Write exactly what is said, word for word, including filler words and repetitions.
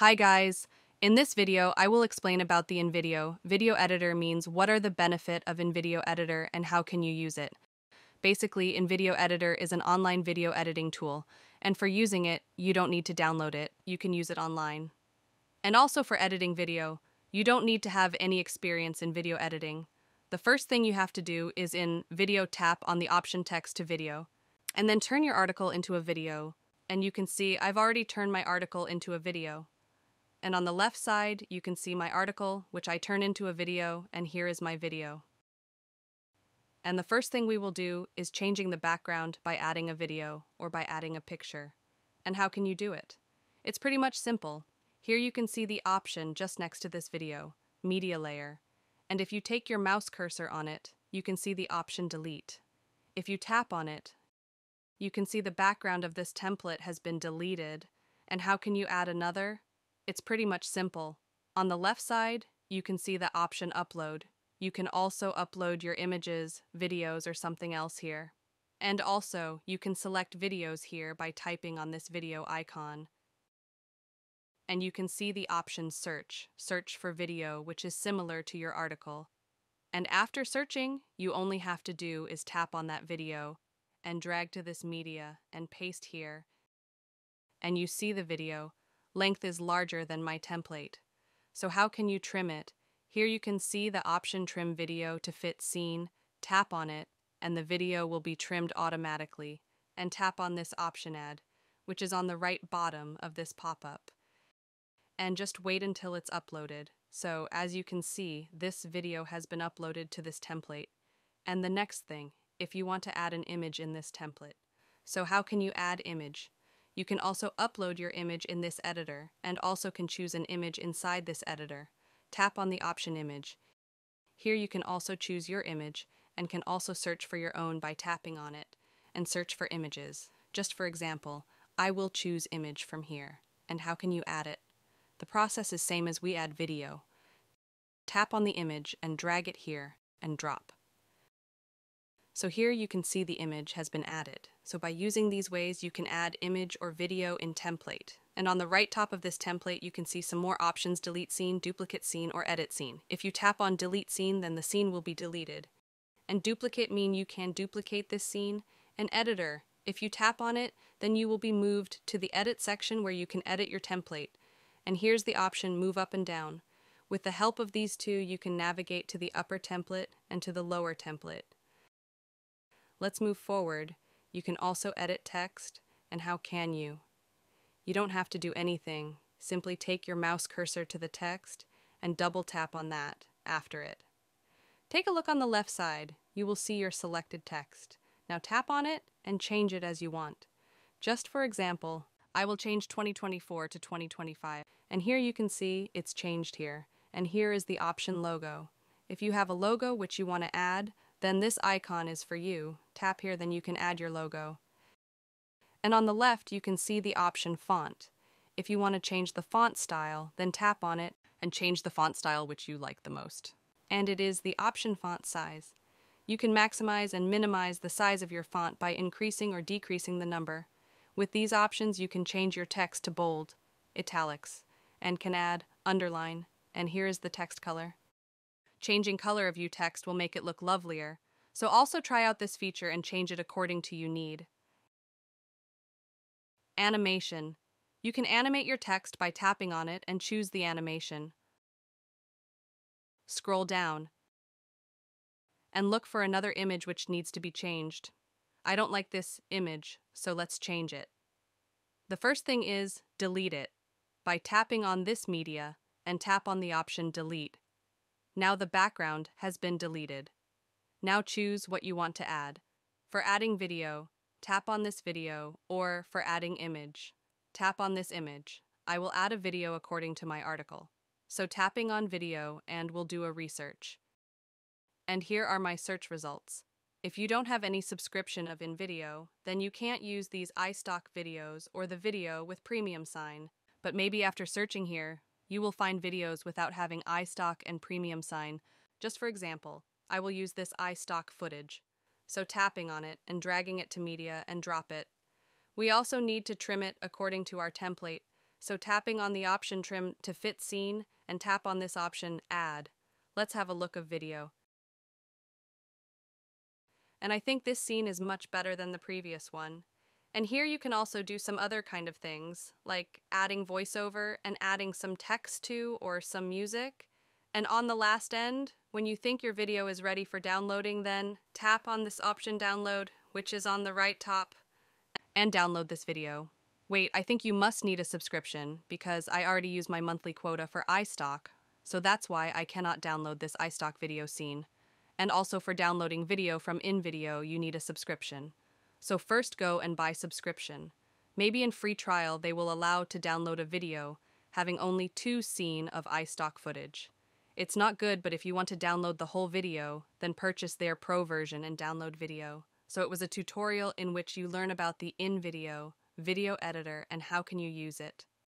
Hi guys! In this video, I will explain about the InVideo. Video editor means what are the benefit of InVideo editor and how can you use it. Basically, InVideo editor is an online video editing tool, and for using it, you don't need to download it. You can use it online. And also for editing video, you don't need to have any experience in video editing. The first thing you have to do is in video tap on the option text to video, and then turn your article into a video. And you can see I've already turned my article into a video. And on the left side, you can see my article, which I turn into a video, and here is my video. And the first thing we will do is changing the background by adding a video or by adding a picture. And how can you do it? It's pretty much simple. Here you can see the option just next to this video, media layer. And if you take your mouse cursor on it, you can see the option delete. If you tap on it, you can see the background of this template has been deleted. And how can you add another? It's pretty much simple. On the left side, you can see the option upload. You can also upload your images, videos, or something else here. And also, you can select videos here by typing on this video icon. And you can see the option search, search for video, which is similar to your article. And after searching, you only have to do is tap on that video and drag to this media and paste here. And you see the video. Length is larger than my template. So how can you trim it? Here you can see the option trim video to fit scene, tap on it, and the video will be trimmed automatically, and tap on this option add, which is on the right bottom of this pop-up. And just wait until it's uploaded. So as you can see, this video has been uploaded to this template. And the next thing, if you want to add an image in this template. So how can you add image? You can also upload your image in this editor, and also can choose an image inside this editor. Tap on the option image. Here you can also choose your image, and can also search for your own by tapping on it, and search for images. Just for example, I will choose image from here. And how can you add it? The process is same as we add video. Tap on the image and drag it here, and drop. So here you can see the image has been added. So by using these ways, you can add image or video in template. And on the right top of this template, you can see some more options: delete scene, duplicate scene, or edit scene. If you tap on delete scene, then the scene will be deleted. And duplicate mean you can duplicate this scene. And editor, if you tap on it, then you will be moved to the edit section where you can edit your template. And here's the option move up and down. With the help of these two, you can navigate to the upper template and to the lower template. Let's move forward. You can also edit text, and how can you? You don't have to do anything. Simply take your mouse cursor to the text and double tap on that after it. Take a look on the left side. You will see your selected text. Now tap on it and change it as you want. Just for example, I will change twenty twenty-four to twenty twenty-five. And here you can see it's changed here. And here is the option logo. If you have a logo which you want to add, then this icon is for you. Tap here, then you can add your logo. And on the left, you can see the option font. If you want to change the font style, then tap on it and change the font style which you like the most. And it is the option font size. You can maximize and minimize the size of your font by increasing or decreasing the number. With these options, you can change your text to bold, italics, and can add underline. And here is the text color. Changing color of your text will make it look lovelier, so also try out this feature and change it according to your need. Animation. You can animate your text by tapping on it and choose the animation. Scroll down and look for another image which needs to be changed. I don't like this image, so let's change it. The first thing is delete it by tapping on this media and tap on the option delete. Now the background has been deleted. Now choose what you want to add. For adding video, tap on this video, or for adding image, tap on this image. I will add a video according to my article. So tapping on video and we'll do a research. And here are my search results. If you don't have any subscription of InVideo, then you can't use these iStock videos or the video with premium sign, but maybe after searching here, you will find videos without having iStock and premium sign. Just for example, I will use this iStock footage. So tapping on it and dragging it to media and drop it. We also need to trim it according to our template. So tapping on the option trim to fit scene and tap on this option, add. Let's have a look of video. And I think this scene is much better than the previous one. And here you can also do some other kind of things, like adding voiceover and adding some text to or some music. And on the last end, when you think your video is ready for downloading, then tap on this option download, which is on the right top, and download this video. Wait, I think you must need a subscription because I already use my monthly quota for iStock, so that's why I cannot download this iStock video scene. And also for downloading video from InVideo, you need a subscription. So first go and buy subscription. Maybe in free trial they will allow to download a video having only two scene of iStock footage. It's not good, but if you want to download the whole video, then purchase their pro version and download video. So it was a tutorial in which you learn about the InVideo, video editor, and how can you use it.